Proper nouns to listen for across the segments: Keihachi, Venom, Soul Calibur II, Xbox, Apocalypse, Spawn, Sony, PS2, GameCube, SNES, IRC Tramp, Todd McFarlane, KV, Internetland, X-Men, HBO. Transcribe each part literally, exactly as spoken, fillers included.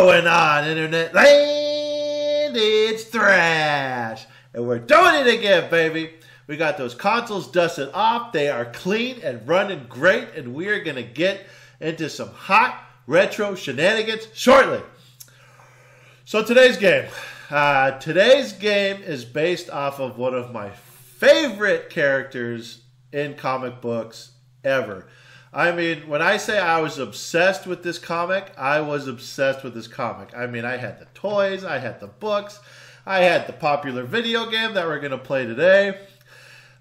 going on, Internet Land? It's Thrash. And we're doing it again, baby. We got those consoles dusted off. They are clean and running great. And we are going to get into some hot retro shenanigans shortly. So today's game. Uh, today's game is based off of one of my favorite characters in comic books ever. I mean, when I say I was obsessed with this comic, I was obsessed with this comic. I mean, I had the toys, I had the books, I had the popular video game that we're going to play today.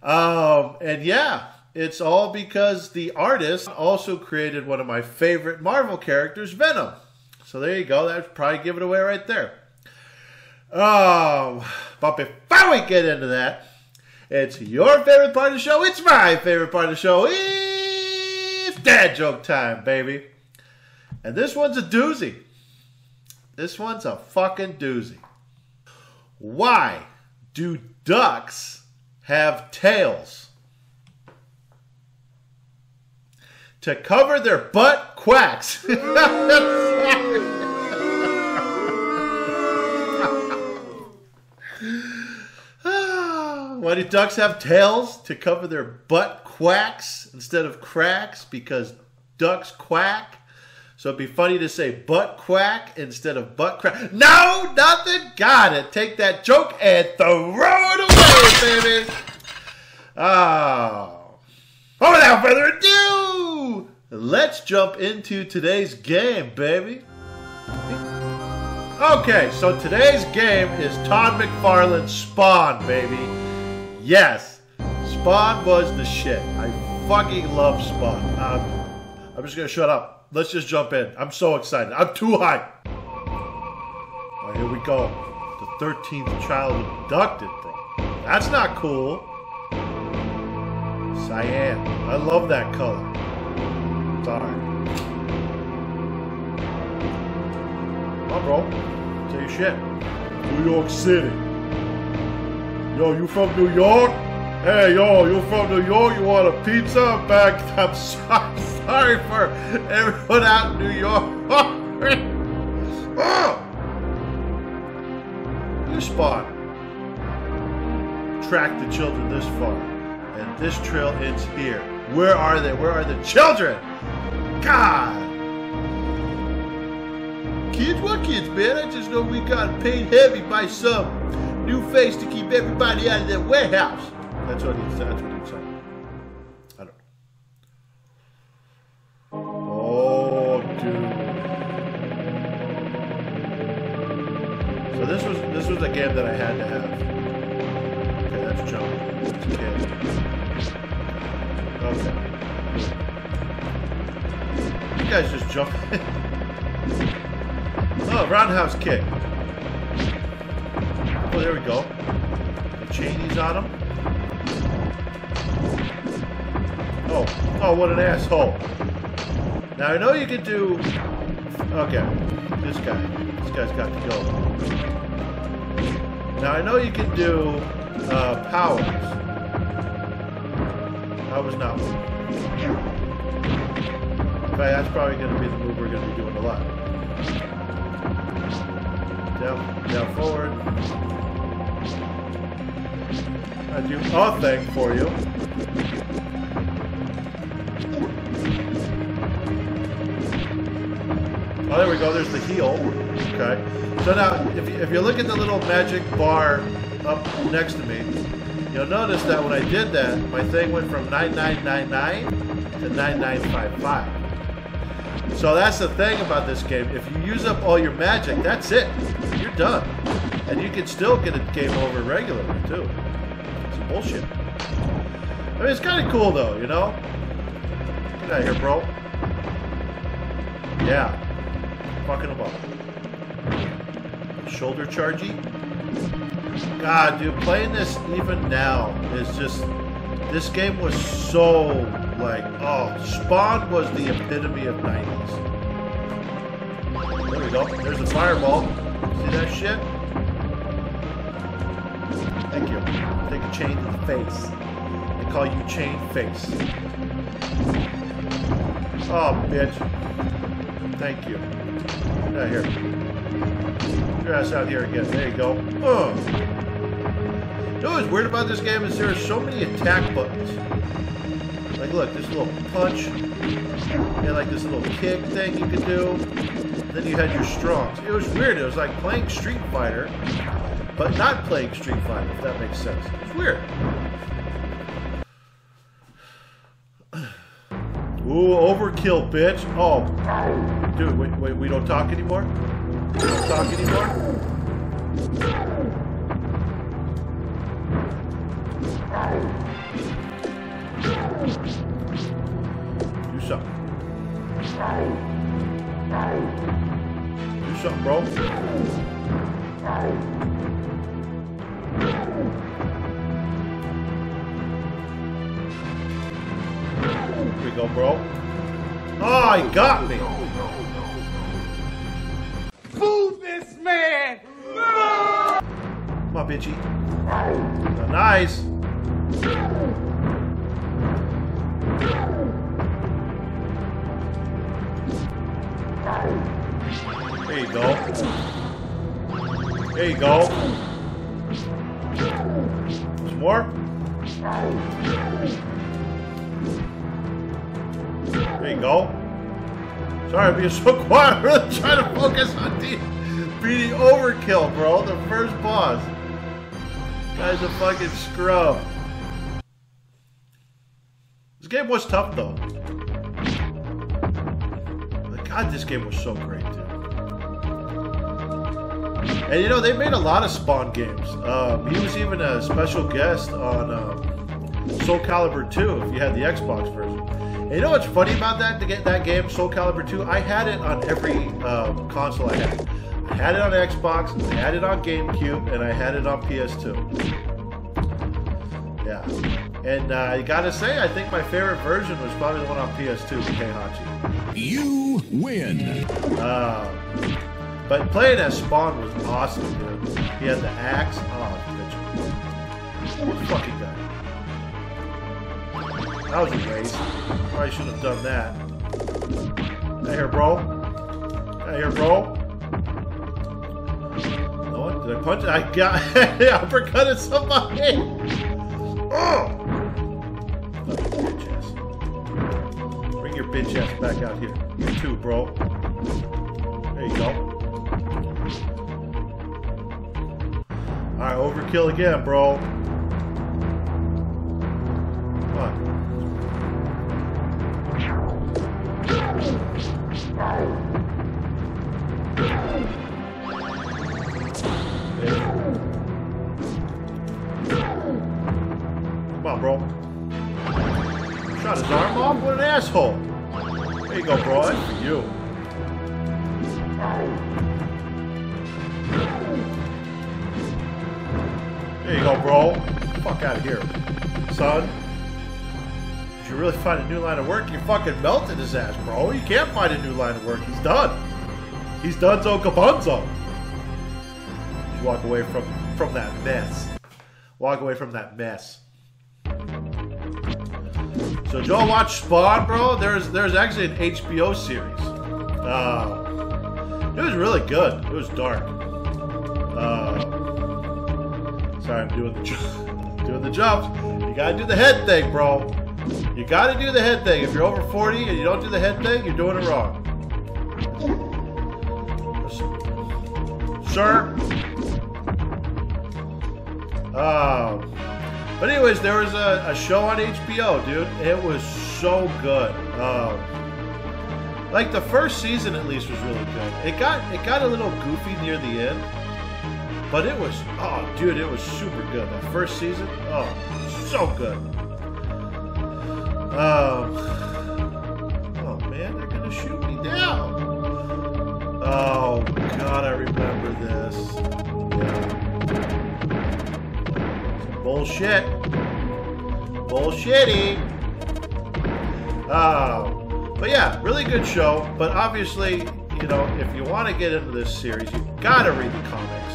Um, and yeah, it's all because the artist also created one of my favorite Marvel characters, Venom. So there you go, that's probably give it away right there. Um, but before we get into that, it's your favorite part of the show, it's my favorite part of the show, it's dad joke time, baby. And this one's a doozy. This one's a fucking doozy. Why do ducks have tails? To cover their butt quacks. Why do ducks have tails? To cover their butt quacks instead of cracks, because ducks quack. So it'd be funny to say butt quack instead of butt crack. No, nothing. Got it. Take that joke and throw it away, baby. Oh. Well, without further ado, let's jump into today's game, baby. Okay, so today's game is Todd McFarlane's Spawn, baby. Yes, Spawn was the shit. I fucking love Spawn. Um, I'm just going to shut up. Let's just jump in. I'm so excited. I'm too hyped. All right, here we go. The thirteenth child abducted, bro. That's not cool. Cyan. I love that color. It's all right. Come on, bro. Say your shit. New York City. Yo, you from New York? Hey, yo, you from New York? You want a pizza? I'm back. I'm sorry, sorry for everyone out in New York. Oh! This spot tracked the children this far, and this trail ends here. Where are they? Where are the children? God! Kids? What kids, man? I just know we got paid heavy by some new face to keep everybody out of that warehouse. That's what he said. That's what he said. I don't know. Oh, dude. So this was this was a game that I had to have. Okay, that's jump. Okay. Okay. You guys just jump. Oh, roundhouse kick. Oh, there we go. The Cheney's on him. Oh, oh, what an asshole. Now, I know you could do... Okay, this guy. This guy's got to go. Now, I know you can do uh, powers. That was not one. But that's probably going to be the move we're going to be doing a lot. Down, down forward. I do a thing for you. Oh, there we go. There's the heel. Okay. So now, if you, if you look at the little magic bar up next to me, you'll notice that when I did that, my thing went from nine nine nine nine to nine nine five five. So that's the thing about this game. If you use up all your magic, that's it. You're done. And you can still get a game over regularly, too. Bullshit. I mean, it's kind of cool though, you know? Get out of here, bro. Yeah. Fucking them up. Shoulder chargey. God, dude, playing this even now is just... This game was so, like, oh, Spawn was the epitome of nineties. There we go. There's the fireball. See that shit? Thank you. Take a chain to the face. They call you chain face. Oh, bitch. Thank you. Get out of here. Get your ass out here again. There you go. Ugh. You know what's weird about this game is there are so many attack buttons. Like, look, this little punch, and like this little kick thing you could do. Then you had your strongs. It was weird. It was like playing Street Fighter, but not playing Street Fighter, if that makes sense. It's weird. Ooh, overkill, bitch. Oh, dude, wait, wait, we don't talk anymore? We don't talk anymore? Do something. Do something, bro. Here we go, bro. Oh, he got me. Move this man! Move! Come on, bitchy. Not nice. There you go. There you go. Some more? There you go. Sorry, I'm being so quiet. I'm really trying to focus on the beating overkill, bro. The first boss. This guy's a fucking scrub. This game was tough, though. But God, this game was so great, dude. And you know, they made a lot of Spawn games. Um, he was even a special guest on um, Soul Calibur two, if you had the Xbox version. You know what's funny about that? To get that game, Soul Calibur two, I had it on every um, console I had. I had it on Xbox, I had it on GameCube, and I had it on P S two. Yeah. And uh, I gotta say, I think my favorite version was probably the one on P S two, Keihachi. You win! Uh, but playing as Spawn was awesome, dude. He had the axe. Oh, bitch. Fucking guy. That was a waste. Probably should have done that. Out here, bro. Out here, bro. No one? Did I punch it? I got uppercutted somebody. Oh! Bitch ass. Bring your bitch ass back out here. You too, bro. There you go. Alright, overkill again, bro. Come on. Come on, bro. Shot his arm off? What an asshole. There you go, bro. That's for you. There you go, bro. Get the fuck out of here, son. Did you really find a new line of work? You fucking melted his ass, bro. You can't find a new line of work. He's done. He's donezo kabunzo. Just walk away from, from that mess. Walk away from that mess. So did y'all watch Spawn, bro? There's there's actually an H B O series. Uh, it was really good. It was dark. Uh, sorry, I'm doing the doing the jumps. You gotta do the head thing, bro. You gotta do the head thing. If you're over forty and you don't do the head thing, you're doing it wrong. Sir. Uh, But anyways, there was a, a show on H B O, dude. It was so good. Um, like the first season, at least, was really good. It got it got a little goofy near the end, but it was oh, dude, it was super good. That first season, oh, so good. Um, oh man, they're gonna shoot me down. Oh God, I remember this. Yeah. Bullshit. Bullshitty. Uh, but yeah, really good show. But obviously, you know, if you want to get into this series, you gotta read the comics.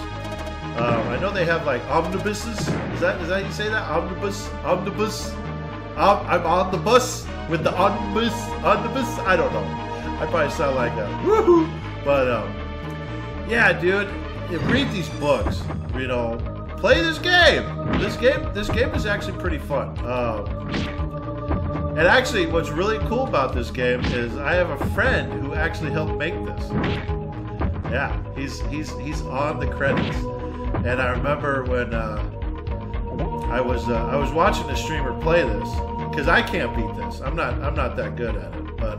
Um, I know they have like omnibuses. Is that is that you say that? Omnibus? Omnibus? Um, I'm on the bus with the omnibus. Omnibus? I don't know. I probably sound like that. Woohoo! But um, yeah, dude. read these books, you know, play this game. This game, this game is actually pretty fun. Uh, and actually, what's really cool about this game is I have a friend who actually helped make this. Yeah, he's he's he's on the credits. And I remember when uh, I was uh, I was watching a streamer play this, because I can't beat this. I'm not I'm not that good at it, but.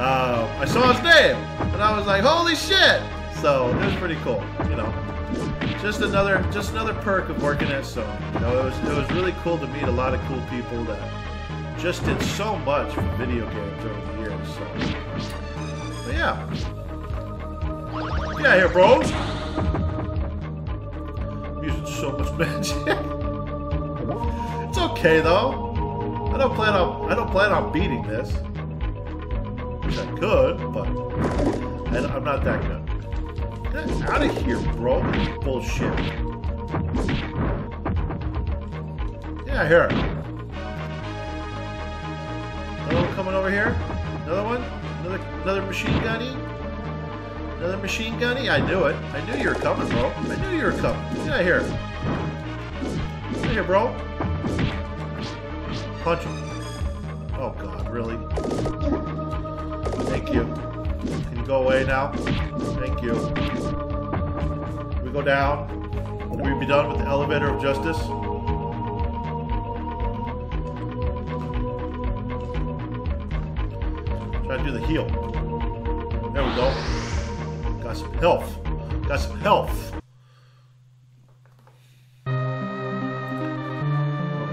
Uh, I saw his name, and I was like, "Holy shit!" So it was pretty cool, you know. Just another, just another perk of working at Sony. You know, it was, it was really cool to meet a lot of cool people that just did so much for video games over the years. So, but yeah, get out here, bro. I'm using so much magic. It's okay though. I don't plan on, I don't plan on beating this. I could, but I'm not that good. Get out of here, bro. Bullshit. Yeah, here. Another one coming over here. Another one? Another another machine gunny? Another machine gunny? I knew it. I knew you were coming, bro. I knew you were coming. Get out of here. Get out of here, bro. Punch him. Oh, God, really? Thank you. Can you go away now? Thank you. We go down. We'll be done with the elevator of justice. Try to do the heal. There we go. Got some health. Got some health.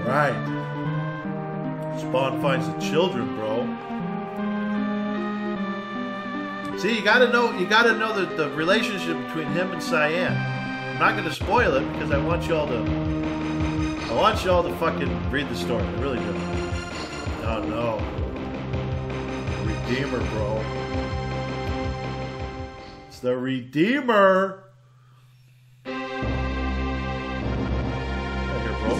Alright. Spawn finds the children, bro. See, you gotta know, you gotta know the, the relationship between him and Cyan. I'm not gonna spoil it because I want y'all to, I want y'all to fucking read the story. I really do. Oh no, Redeemer, bro. It's the Redeemer. Right here, bro.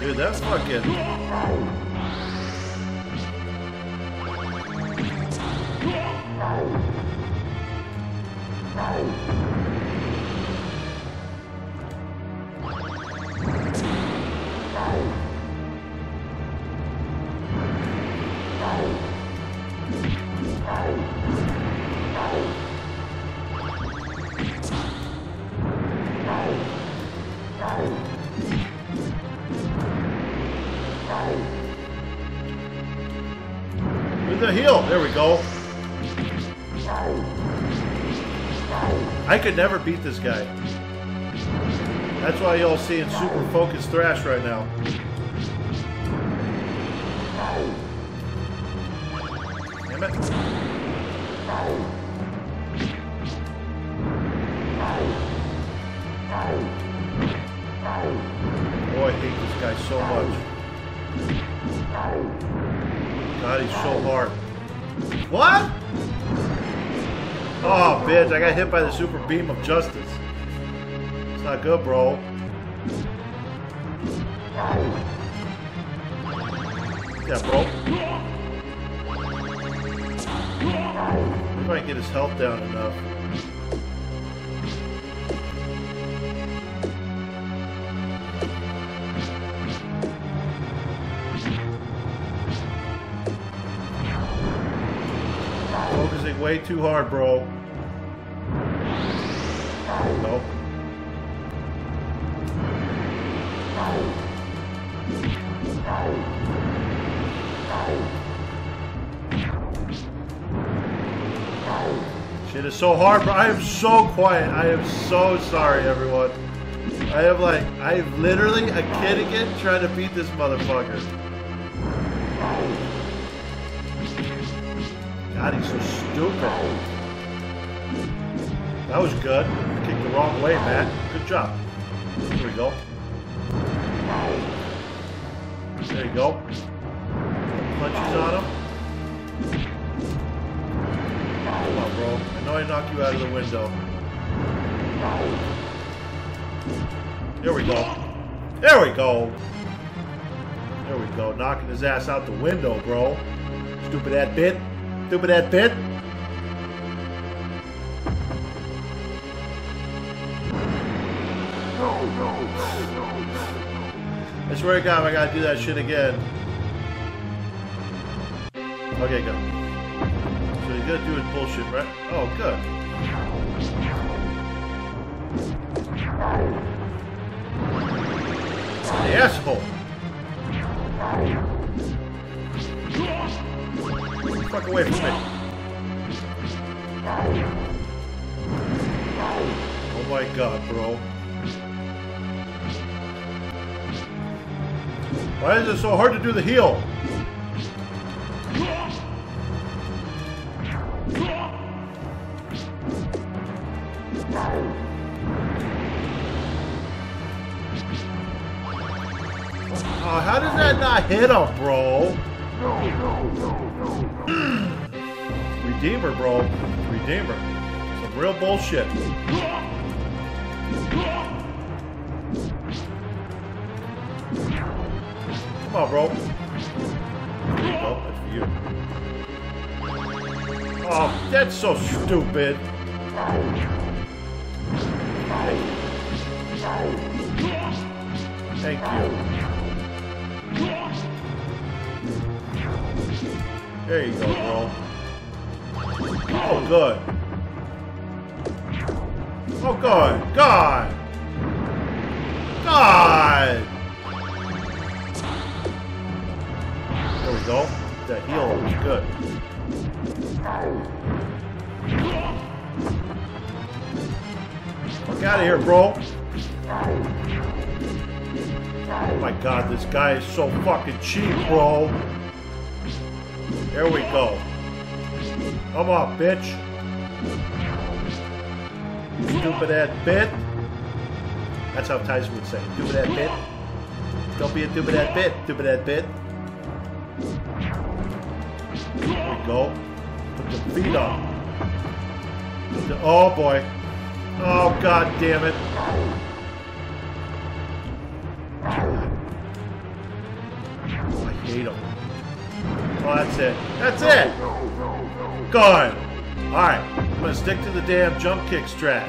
Dude, that's fucking... The heel. There we go. I could never beat this guy. That's why y'all seeing super focused thrash right now. Damn it. Boy, I hate this guy so much. God, he's so hard. What? Oh, bitch, I got hit by the super beam of justice. It's not good, bro. Yeah, bro. If I can get his health down enough. Way too hard, bro. Nope. Shit is so hard, bro. I am so quiet. I am so sorry, everyone. I am like, I am literally a kid again trying to beat this motherfucker. God, he's so stupid. That was good. Kicked the wrong way, man. Good job. Here we go. There you go. Punches on him. Come on, bro. Now I knock you out of the window. There we go. There we go. There we go. Knocking his ass out the window, bro. Stupid that bit. Stupid that bit. No, no, no, no, no. I swear to God, I gotta do that shit again. Okay, go. So he's gonna do his bullshit, right? Oh, good. The asshole. Get the fuck away from me. Oh my God, bro. Why is it so hard to do the heel? Oh, how does that not hit him, bro? No, no, no, no, no. Redeemer, bro. Redeemer. Some real bullshit. Come on, bro. Oh, that's for you. Oh, that's so stupid. Thank you. There you go, bro. Oh, good. Oh, God. God. God. There we go. That heal was good. Fuck out of here, bro. Oh my God, this guy is so fucking cheap, bro. There we go. Come on, bitch. Stupid ass bit. That's how Tyson would say. Stupid ass bit. Don't be a stupid ass bit. Stupid ass bit. There we go. Put the feet on. The, oh boy. Oh God damn it. Oh, I hate him. Oh, that's it. That's it! Gone! Alright, I'm gonna stick to the damn jump kick strat.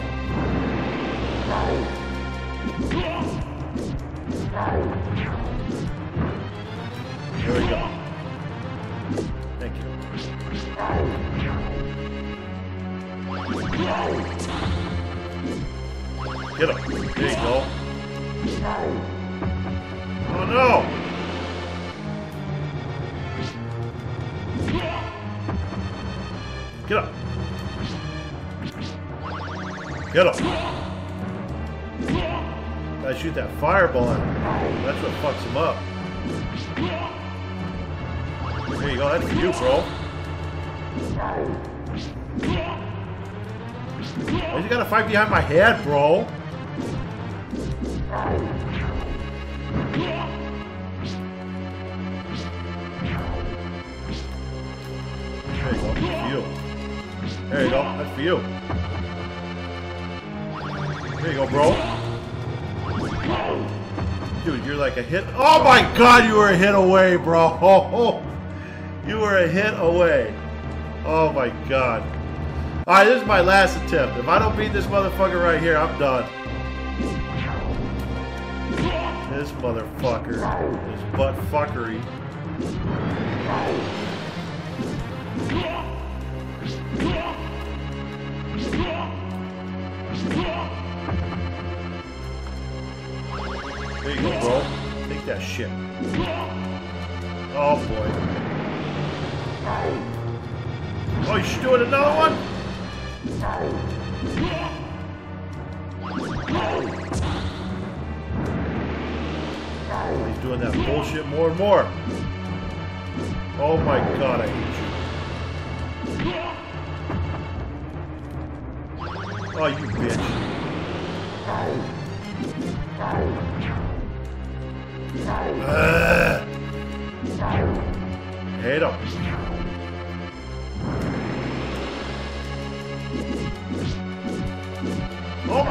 Here we go. Thank you. Get him. There you go. Oh no! Get up. Get up. Gotta shoot that fireball at him. That's what fucks him up. There you go, that's for you, bro. Why you gotta fight behind my head, bro? There you go, that's for you. There you go, that's for you. There you go, bro. Dude, you're like a hit. Oh my God, you were a hit away, bro. Oh, you were a hit away. Oh my God. Alright, this is my last attempt. If I don't beat this motherfucker right here, I'm done. This motherfucker. This butt fuckery. There you go, bro. Take that shit. Oh boy. Oh, you should do it another one? Oh, he's doing that bullshit more and more. Oh my God, I hate you. Oh, you bitch. Uh, hate him.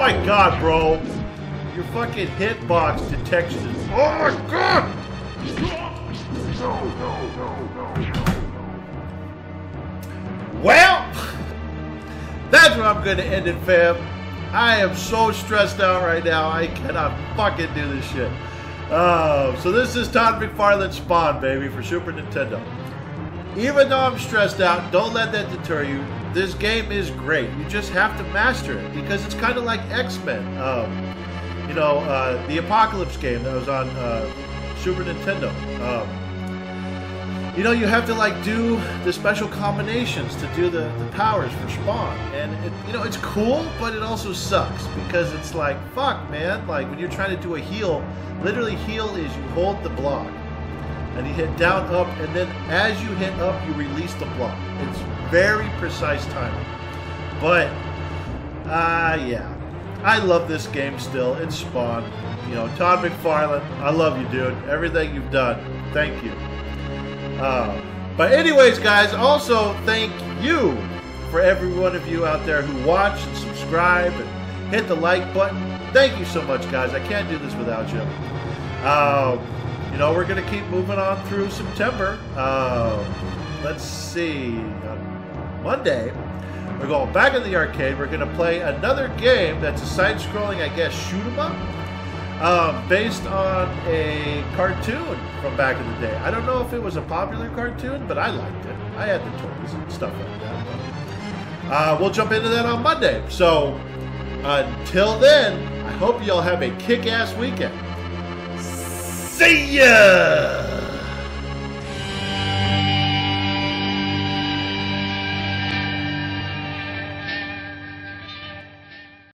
my god, bro. Your fucking hitbox detection. Oh my god! No, no, no, no, no. Well, that's where I'm going to end it, fam. I am so stressed out right now. I cannot fucking do this shit. Uh, so this is Todd McFarlane Spawn, baby, for Super Nintendo. Even though I'm stressed out, don't let that deter you. This game is great. You just have to master it because it's kind of like X-Men. Um, you know, uh, the Apocalypse game that was on uh, Super Nintendo. Um, you know, you have to like do the special combinations to do the, the powers for Spawn. And, it, you know, it's cool, but it also sucks because it's like, fuck, man. Like when you're trying to do a heel, literally heel is you hold the block. And you hit down, up, and then as you hit up, you release the block. It's very precise timing. But, ah, uh, yeah. I love this game still. It's Spawn. You know, Todd McFarlane, I love you, dude. Everything you've done. Thank you. Uh, but anyways, guys, also thank you for every one of you out there who watch and subscribe and hit the like button. Thank you so much, guys. I can't do this without you. Um... Uh, You know, we're going to keep moving on through September. Uh, let's see. On Monday, we're going back in the arcade. We're going to play another game that's a side-scrolling, I guess, shoot-em-up, um, based on a cartoon from back in the day. I don't know if it was a popular cartoon, but I liked it. I had the toys and stuff like that. But, uh, we'll jump into that on Monday. So until then, I hope you all have a kick-ass weekend. See ya!